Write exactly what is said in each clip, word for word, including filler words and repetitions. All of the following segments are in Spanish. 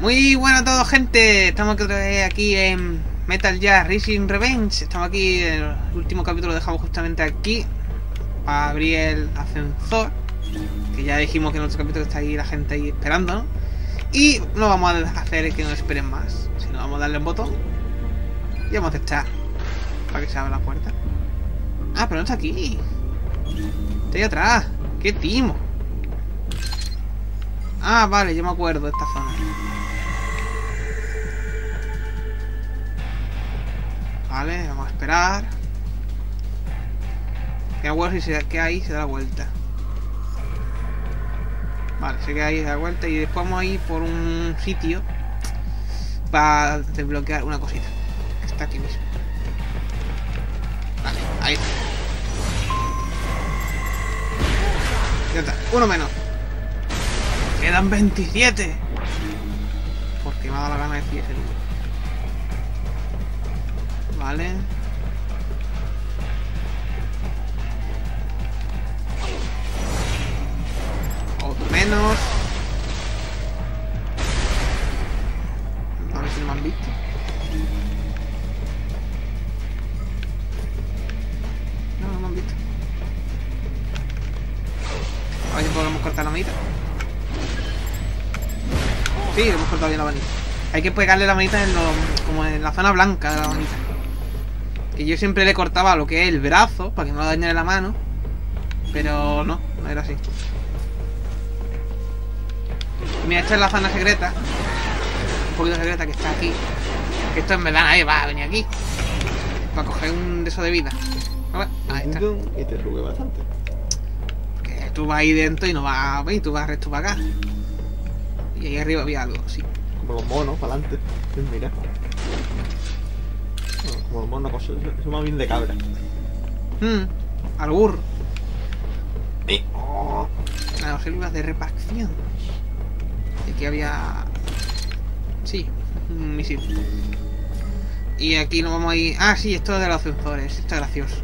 Muy buenas a todos, gente. Estamos aquí otra vez aquí en Metal Gear Rising: Revengeance. Estamos aquí, el último capítulo lo dejamos justamente aquí para abrir el ascensor, que ya dijimos que en otro capítulo está ahí la gente ahí esperando, ¿no? Y no vamos a hacer que no esperen más, sino vamos a darle un botón y vamos a aceptar para que se abra la puerta. Ah, pero no está aquí. Está ahí atrás. ¡Qué timo! Ah, vale, yo me acuerdo de esta zona. Vale, vamos a esperar. Queda huevo si se queda ahí, se da la vuelta. Vale, se queda ahí, se da la vuelta. Y después vamos a ir por un sitio para desbloquear una cosita. Está aquí mismo. Vale, ahí está. Ya está, uno menos. Quedan veintisiete. Porque me ha dado la gana de decir ese número. Vale. Otro menos. A ver si no me han visto. No, no me han visto. A ver si podemos cortar la manita. Sí, hemos cortado bien la manita. Hay que pegarle la manita en lo, como en la zona blanca de la manita. Que yo siempre le cortaba lo que es el brazo, para que no dañara la mano. Pero no, no era así. Mira, esta es la zona secreta. Un poquito secreta que está aquí. Que esto en verdad nadie va a venir aquí. Para coger un de eso de vida. A ver, ahí está. Y te rugué bastante. Porque tú vas ahí dentro y no vas a ver, tú vas recto para acá. Y ahí arriba había algo, sí. Como los monos, para adelante. Mira. Bueno, como los monos, eso, eso más bien de cabra. Mmm, albur. Y... Oh. A los células de repacción. Y aquí había... Sí, un misil. Y aquí nos vamos a ir... Ah, sí, esto es de los ascensores. Esto es gracioso.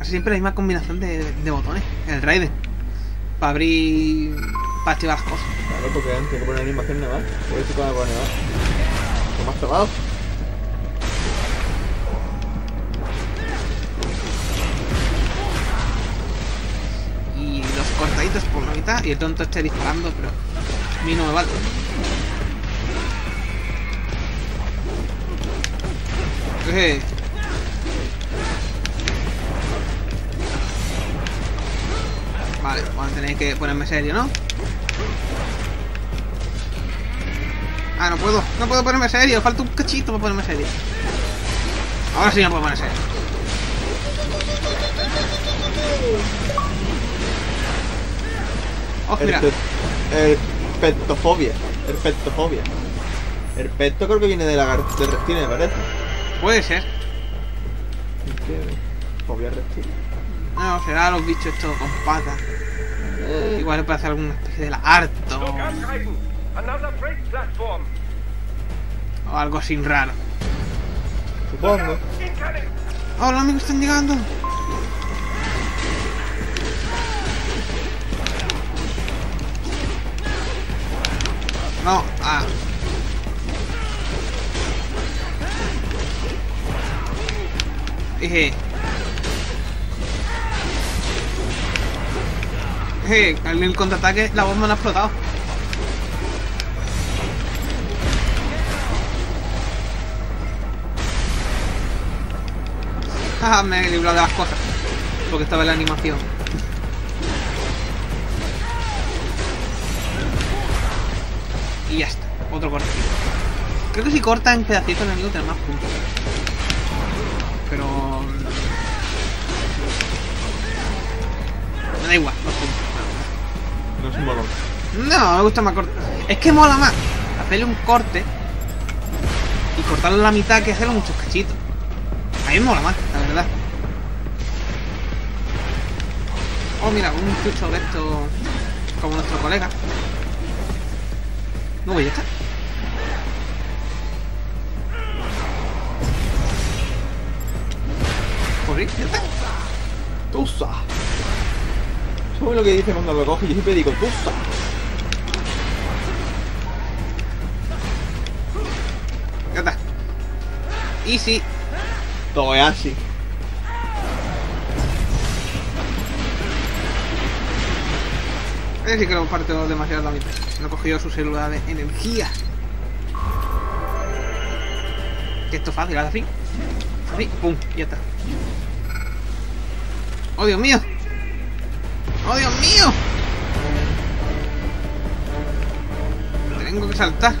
Así siempre la misma combinación de, de, de botones. En el Raiden. Para abrir... Para activar las cosas. Claro, porque antes que poner la animación nada más. Por eso cuando poner nada más. ¿Lo más trabado? Y los cortaditos por la mitad. Y el tonto esté disparando, pero... A mí no me vale. Eh. Vale, bueno, tenéis que ponerme serio, ¿no? Ah, no puedo, no puedo ponerme serio, falta un cachito para ponerme serio. Ahora sí me puedo poner serio. Oh, mira. Herpetofobia, herpetofobia. Herpeto creo que viene de la de reptiles, me parece. Puede ser. Fobia reptil. No, será los bichos estos con patas. Eh. Igual puede hacer alguna especie de lagarto. O algo sin raro. Supongo. ¡Oh, los amigos están llegando! No, ah. Dije. En el contraataque la bomba no ha explotado. Jaja, me he librado de las cosas. Porque estaba en la animación. Y ya está. Otro cortito. Creo que si cortan pedacitos el enemigo tenemos más puntos. Pero... Me da igual, los puntos. No es un valor. No, me gusta más cortar. Es que mola más hacerle un corte y cortarlo a la mitad que hacerlo muchos cachitos. A mí me mola más, la verdad. Oh, mira, un chucho de esto como nuestro colega. No, pues ya está. Por ahí, ya está. Tusa. ¿Sabes lo que dice cuando lo coge? Yo siempre digo, tú. Ya está. Easy. Todo es así. Es decir, que lo parto demasiado la mitad. No he cogido su célula de energía. Esto es fácil, ahora sí. Así, pum, ya está. ¡Oh, Dios mío! ¡Oh, Dios mío! Tengo que saltar.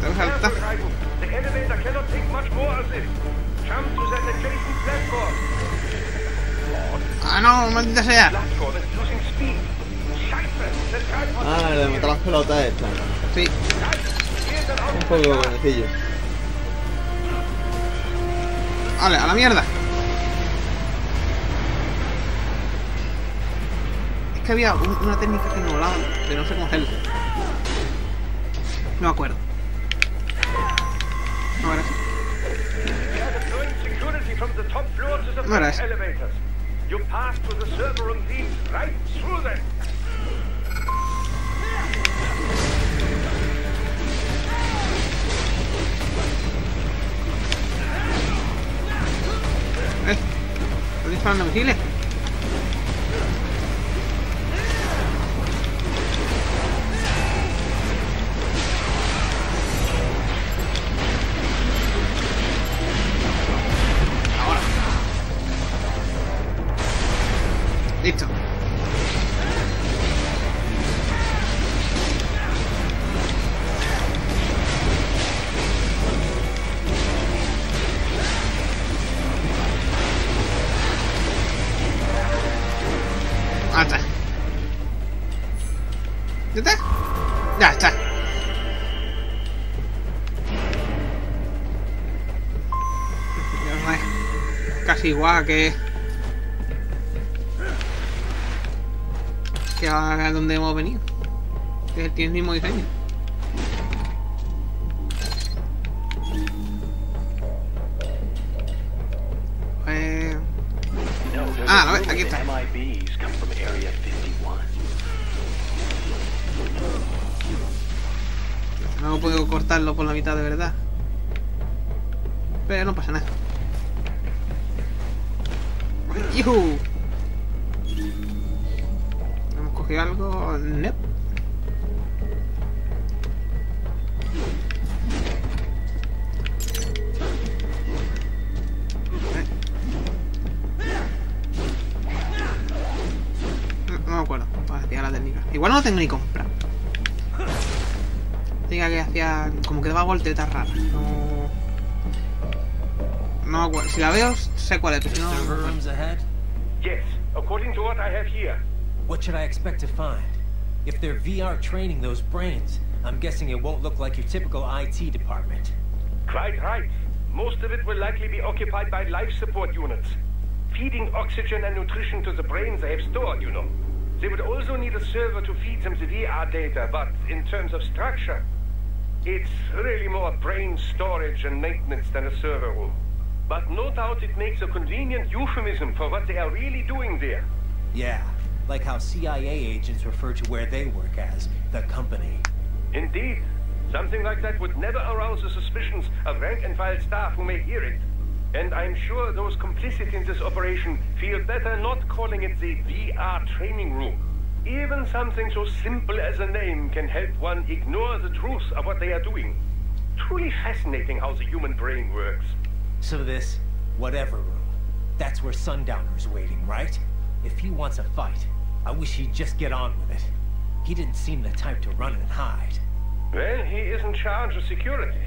Tengo que saltar. ¡Ah, no! ¡Maldita sea! Ah, le meto las pelotas estas. Sí. Un poco conejillo. Vale, a la mierda. Es que había un, una técnica que me volaba, pero no sé cómo hacerlo. No me acuerdo. No era así. No era así. You passed with the server and thieves right through them. Eh, ¿estás disparando misiles? Listo. Ah, está. ¿Ya está? Ya está. Casi igual que... a donde hemos venido. Tiene el mismo diseño. Eh... Ah, a ver, aquí está. No puedo cortarlo por la mitad de verdad. Pero no pasa nada. ¡Yuhu! ¿Cogió algo? No. No me acuerdo. Para tirar la técnica. Igual no la tengo ni comprar. Tenga que hacía... como que daba voltetas raras. No... No me acuerdo. Si la veo, sé cuál es. No... Yes, according to what I have here. What should I expect to find? If they're V R training those brains, I'm guessing it won't look like your typical I T department. Quite right. Most of it will likely be occupied by life support units. Feeding oxygen and nutrition to the brains they have stored, you know. They would also need a server to feed them the V R data, but in terms of structure, it's really more brain storage and maintenance than a server room. But no doubt it makes a convenient euphemism for what they are really doing there. Yeah. Like how C I A agents refer to where they work as the company. Indeed, something like that would never arouse the suspicions of rank-and-file staff who may hear it. And I'm sure those complicit in this operation feel better not calling it the V R training room. Even something so simple as a name can help one ignore the truth of what they are doing. Truly fascinating how the human brain works. So this whatever room, that's where Sundowner is waiting, right? If he wants a fight, I wish he'd just get on with it. He didn't seem the type to run and hide. Well, he is in charge of security,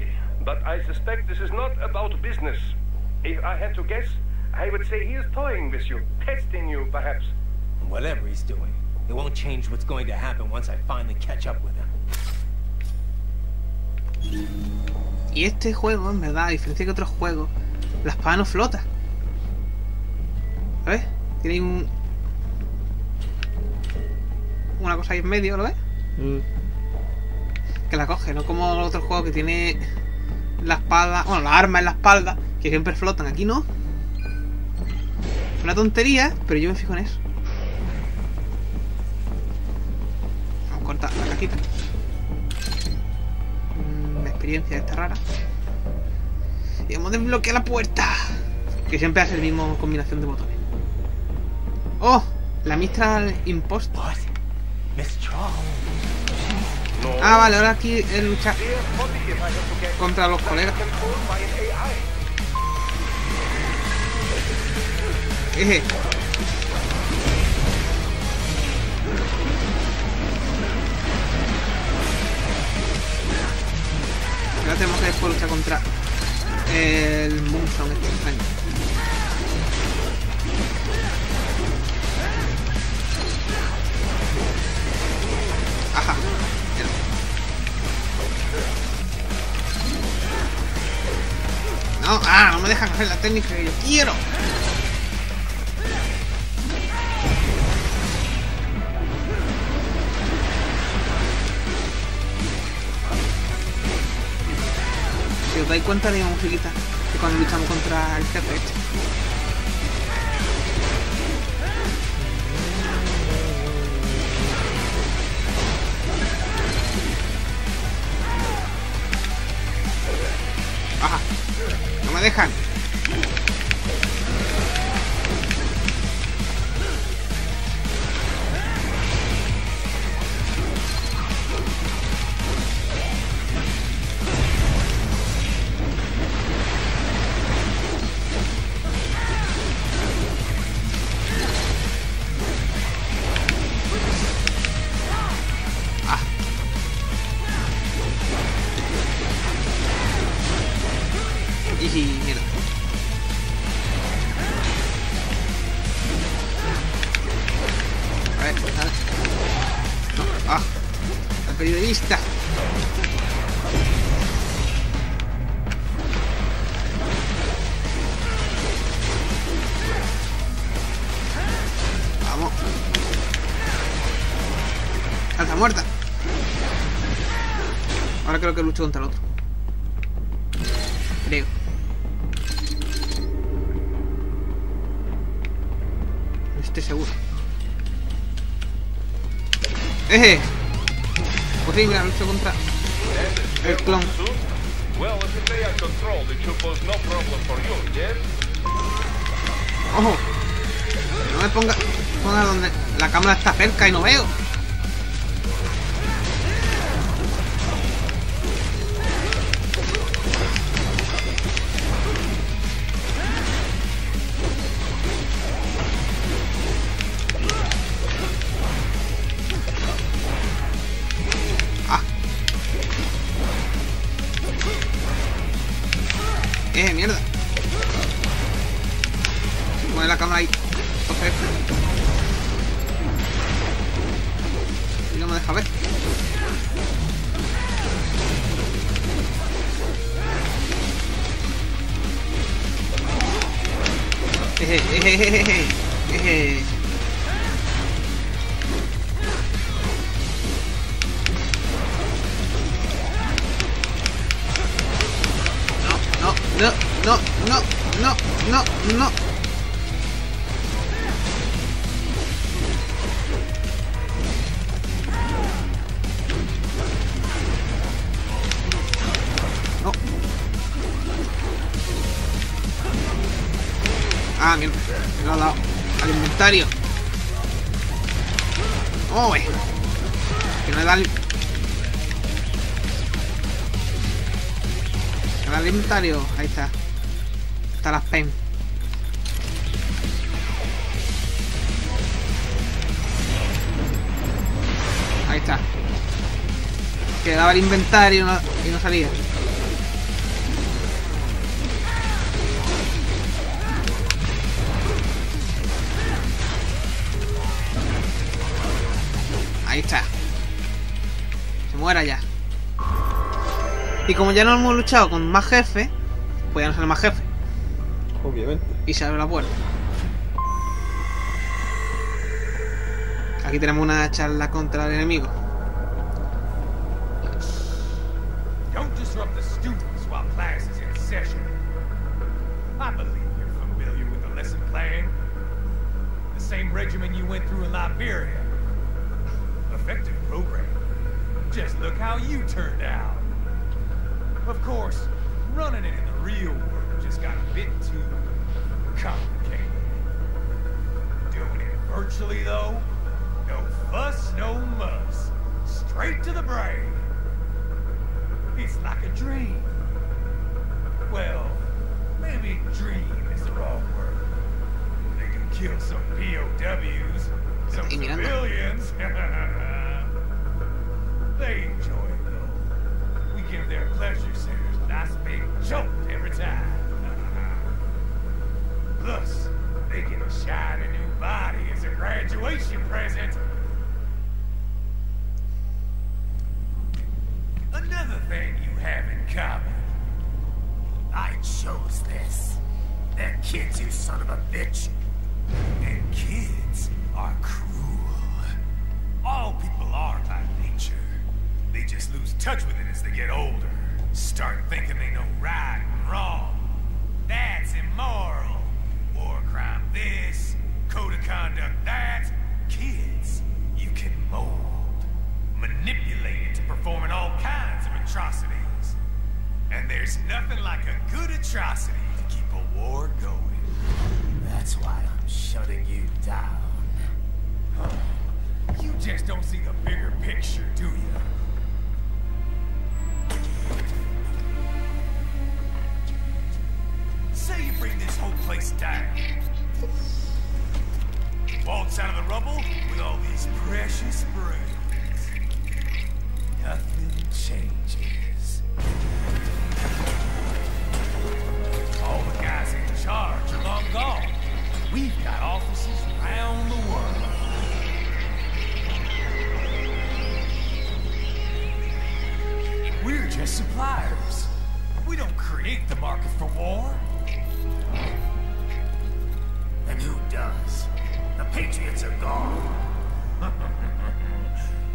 but I suspect this is not about business. If I had to guess, I would say he is toying with you, testing you, perhaps. Whatever he's doing, it won't change what's going to happen once I finally catch up with him. Y este juego, en verdad, a diferencia que otros juegos, la espada no flota. ¿Sabes? Tiene un... una cosa ahí en medio, ¿lo ves? Mm. que la coge, no como el otro juego que tiene la espada, bueno, las armas en la espalda, que siempre flotan. Aquí no. Es una tontería, pero yo me fijo en eso. Vamos a cortar la cajita. La experiencia esta rara. Y vamos a desbloquear la puerta, que siempre hace la misma combinación de botones. ¡Oh! La Mistral Impostor. Ah, vale, ahora aquí es luchar contra los colegas. Eje. Ahora tenemos que después luchar contra el Moonstone este extraño. Ajá. No, ah, no me dejan hacer la técnica que yo quiero. Si os dais cuenta de la musiquita que cuando luchamos contra el jefe este. Ajá, no me dejan. Periodista. Vamos. Alza muerta. Ahora creo que lucho contra el otro. Creo. No estoy seguro. ¡Eh! Sí, mira, lucho contra el clon. Ojo, no me ponga, ponga donde la cámara está cerca y no veo. Eh, mierda. Mueve la cámara ahí. Perfecto. Y no me deja ver. Eh, eh, eh, eh, eh. No, no, no, no, no, no. No. Ah, mierda. Me lo ha dado al inventario. Oh, wey. Que no le da al... al inventario, ahí está. Está las pen. Ahí está. Quedaba el inventario y no, y no salía. Ahí está. Se muera ya. Y como ya no hemos luchado con más jefes, pues ya no sale más jefe. Obviamente. Y se abre la puerta. Aquí tenemos una charla contra el enemigo. our classes in session. I believe you're familiar with the lesson plan. The same regimen you went through in Liberia. Effective program. Just look how you turned out. Of course, running it in the real world just got a bit too complicated. Doing it virtually, though, no fuss, no muss. Straight to the brain. It's like a dream. Well, maybe dream is the wrong word. They can kill some P O Ws, some civilians. They enjoy it, though. We give their pleasure centers a nice big jolt every time. Plus, they get a shiny new body as a graduation present. Another thing you have in common. I chose this. They're kids, you son of a bitch. And kids are cruel. All people are by nature. They just lose touch with it as they get older. Start thinking they know right and wrong. That's immoral. War crime this, code of conduct that. Kids, you can mold. Manipulated to performing all kinds of atrocities. And there's nothing like a good atrocity to keep a war going. That's why I'm shutting you down. Huh. You just don't see the bigger picture, do you? Say you bring this whole place down. Waltz out of the rubble with all these precious brains. Nothing changes. All the guys in charge are long gone. We've got offices around the world. We're just suppliers. We don't create the market for war. And who does? The Patriots are gone.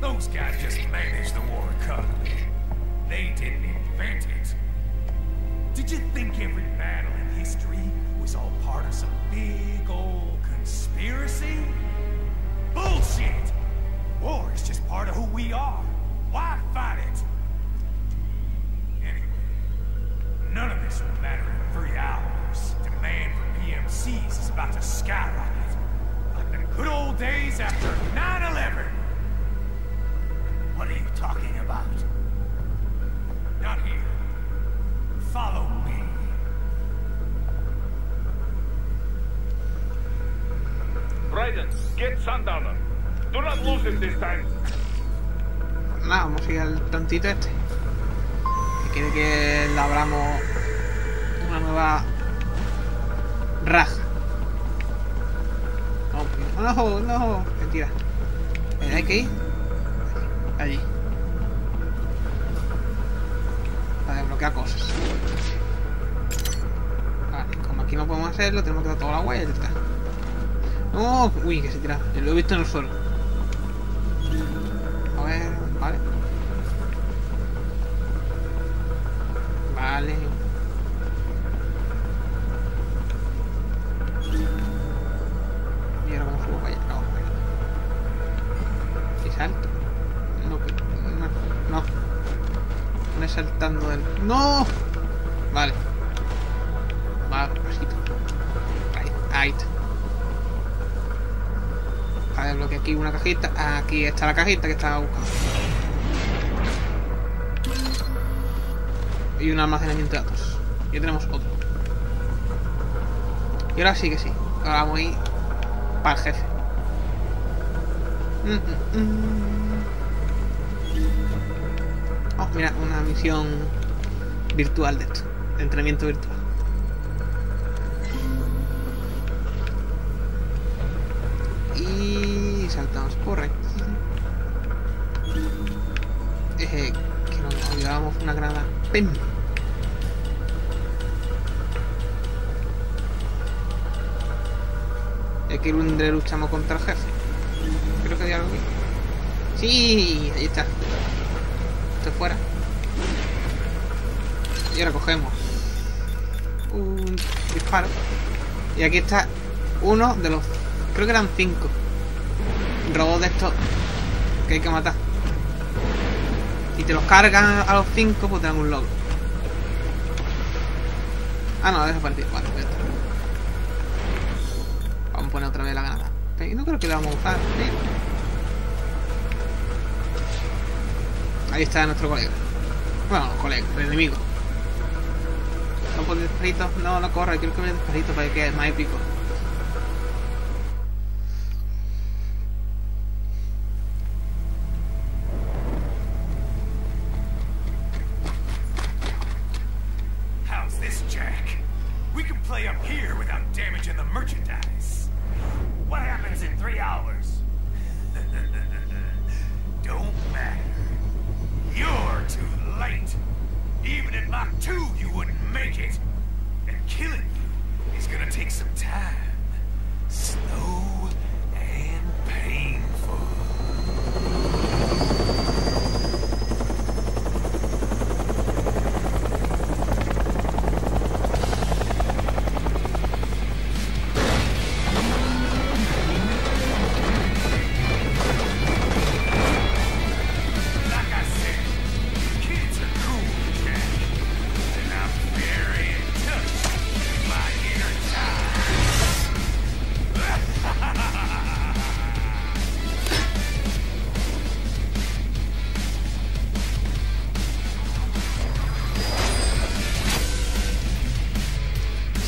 Those guys just managed the war economy. They didn't invent it. Did you think every battle in history was all part of some big old conspiracy? Bullshit! War is just part of who we are. Why fight it? Anyway, none of this will matter in three hours. Demand for P M Cs is about to skyrocket. Like the good old days after nine eleven. What are you talking about? Not here. Follow me. Raiden, get Sundowner. Do not lose him this time. Nada, vamos a ir al tontito este. Que quiere que le abramos una nueva raja. No, no, mentira. Hay que ir. Allí. Para desbloquear cosas. Vale, como aquí no podemos hacerlo, tenemos que dar toda la vuelta. No, uy, que se tira. Yo lo he visto en el suelo. A ver, vale. Vale. Y ahora vamos a subir para allá. Vamos a ver. Si salto. Saltando del... ¡No! Vale. Vale, pasito. Ahí, ahí está. Para desbloquear aquí una cajita. Aquí está la cajita que estaba buscando. Y un almacenamiento de datos. Y tenemos otro. Y ahora sí que sí. Ahora vamos a ir para el jefe. Mm, mm, mm. Oh, mira, una misión virtual de esto. De entrenamiento virtual. Y saltamos por aquí. Eh, que nos olvidábamos una granada. ¡Pim! Y aquí luchamos contra el jefe. Creo que hay algo aquí. ¡Sí! Ahí está. Fuera Y ahora cogemos un disparo. Y aquí está uno de los... creo que eran cinco robots de estos que hay que matar. Si te los cargan a los cinco, pues te dan un logro. Ah, no, desapareció. Bueno, ya está. Vamos a poner otra vez la granada. No creo que la vamos a usar. Ahí está nuestro colega. Bueno, colega, el enemigo. No por despacito, no, no corre, quiero que vaya despacito para que quede más épico.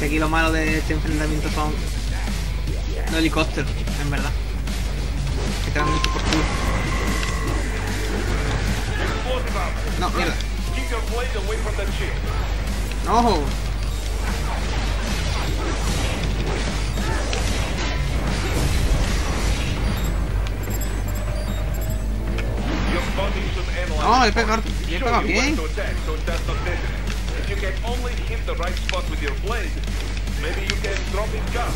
Aquí lo malo de este enfrentamiento son los helicópteros, en verdad. Que te dan mucho por culo. No, mierda. ¡No! No, le he pegado, le he pegado bien. If you can only hit the right spot with your blade, maybe you can drop it down.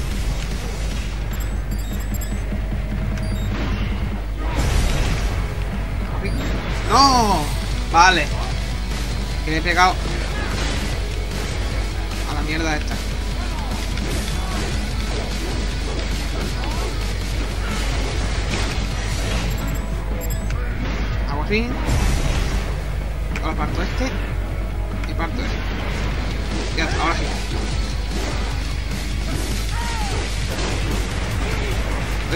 No, vale. Que le he pegado a la mierda esta. Hago así. Ahora parto este. Parto eso. Ya, ahora sí.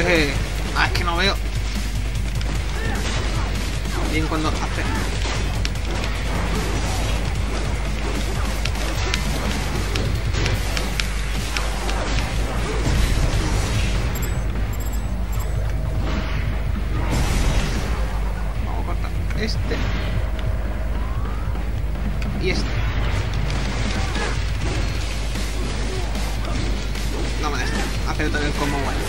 Eh, ah, es que no veo. Bien cuando hace. Vamos a cortar este. Y este. No me deja hacer todo el combo bueno.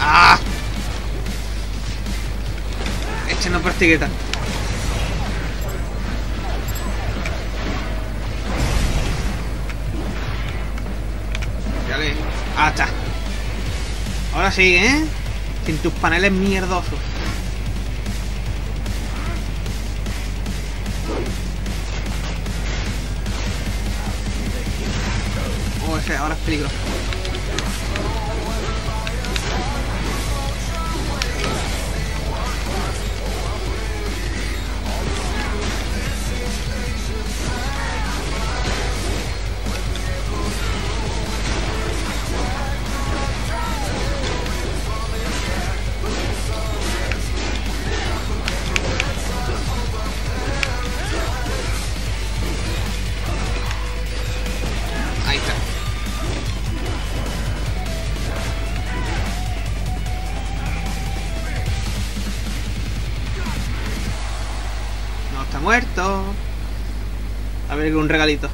¡Ah! Este no persigue tanto. Dale. ¡Ah, está! Ahora sí, ¿eh? Sin tus paneles mierdosos. Ahora explico. Muerto. A ver, un regalito.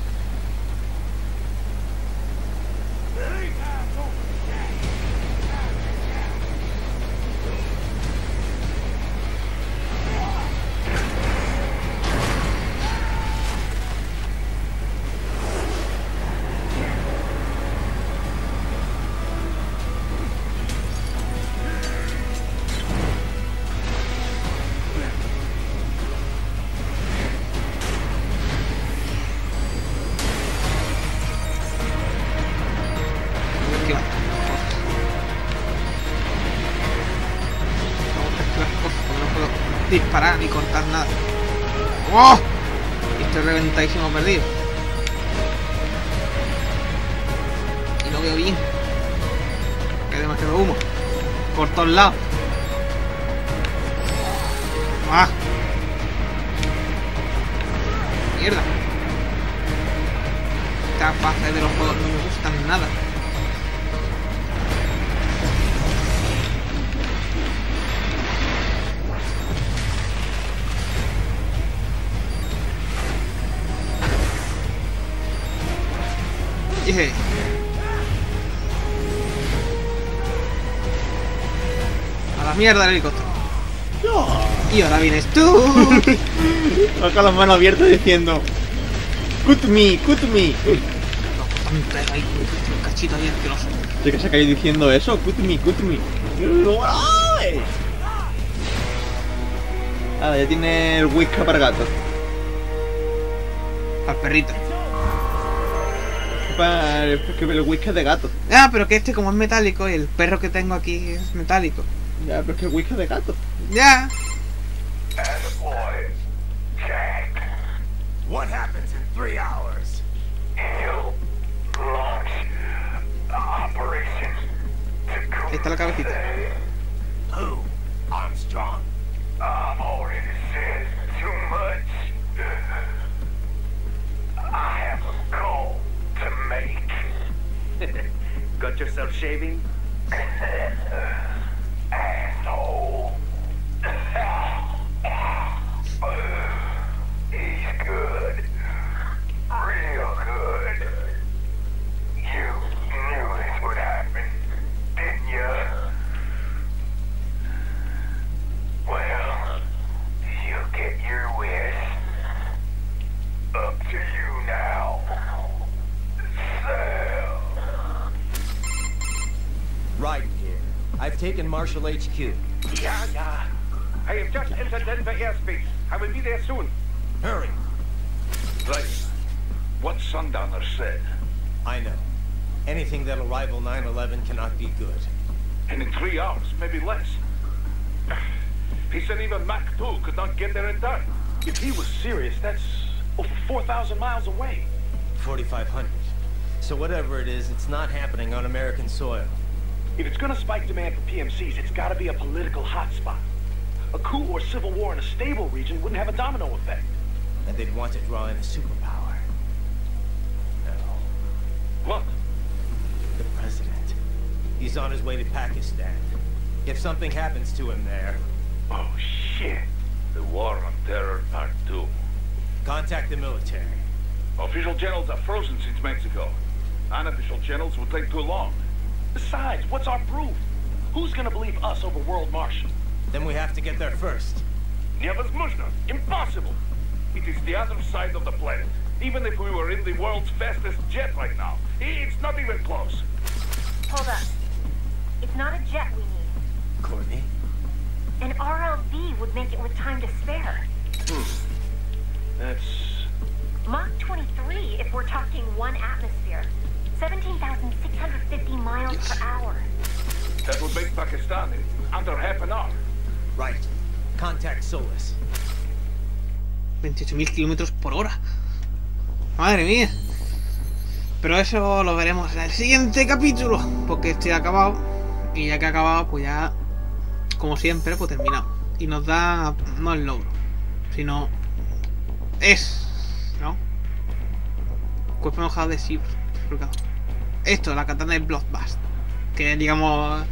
nada. ¡Oh! Estoy reventadísimo perdido. Y no veo bien. Hay demasiado humo. Por todos lados. ¡Ah! Mierda. Estas fases de los juegos no me gustan nada. Yeah. A la mierda el helicóptero. No. Y ahora vienes tú. Con las manos abiertas diciendo cut me, cut me. Un cachito bien asqueroso. ¿De qué se ha caído diciendo eso? Cut me, cut me. Ah, ya tiene el whisky para gato. Para el perrito. Porque el whisky es de gato. Ah, pero que este como es metálico, el perro que tengo aquí es metálico. Ya, pero es que el whisky es de gato. Ya. Ahí está la cabecita. Got yourself shaving? Asshole. He's good. Real good. You knew this would happen, didn't you? Well, you get your wish. Up to you now. Right here. I've taken Marshall H Q. Yeah, yeah. I have just entered Denver airspace. I will be there soon. Hurry. Right. What Sundowner said. I know. Anything that'll rival nine eleven cannot be good. And in three hours, maybe less. He said even Mach two could not get there in time. If he was serious, that's over four thousand miles away. forty-five hundred. So whatever it is, it's not happening on American soil. If it's gonna spike demand for P M Cs, it's gotta be a political hotspot. A coup or civil war in a stable region wouldn't have a domino effect. And they'd want to draw in a superpower. No. Look. The president. He's on his way to Pakistan. If something happens to him there... Oh, shit. The war on terror part two. Contact the military. Official generals are frozen since Mexico. Unofficial generals will take too long. Besides, what's our proof? Who's gonna believe us over world marshal? Then we have to get there first. Невозможно. Impossible. It is the other side of the planet. Even if we were in the world's fastest jet right now, it's not even close. Hold up. It's not a jet we need. Courtney? An R L V would make it with time to spare. Hmm. That's... Mach twenty-three if we're talking one atmosphere. seventeen thousand six hundred fifty miles yes. per hour. That will make Pakistan in under half an hour. Right. Contact Solis. veintiocho mil kilómetros por hora. Madre mía. Pero eso lo veremos en el siguiente capítulo. Porque este ha acabado. Y ya que ha acabado, pues ya... Como siempre, pues terminamos. Y nos da... No el logro. Sino... Es... ¿No? Cuerpo enojado de Sibur. Esto, la katana de Bloodbath. Que digamos...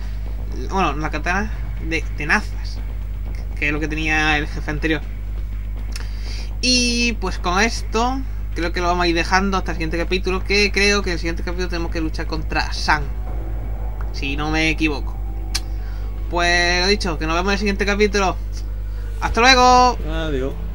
Bueno, la katana de Tenazas. Que es lo que tenía el jefe anterior. Y pues con esto... Creo que lo vamos a ir dejando hasta el siguiente capítulo. Que creo que en el siguiente capítulo tenemos que luchar contra San. Si no me equivoco. Pues lo dicho, que nos vemos en el siguiente capítulo. ¡Hasta luego! Adiós.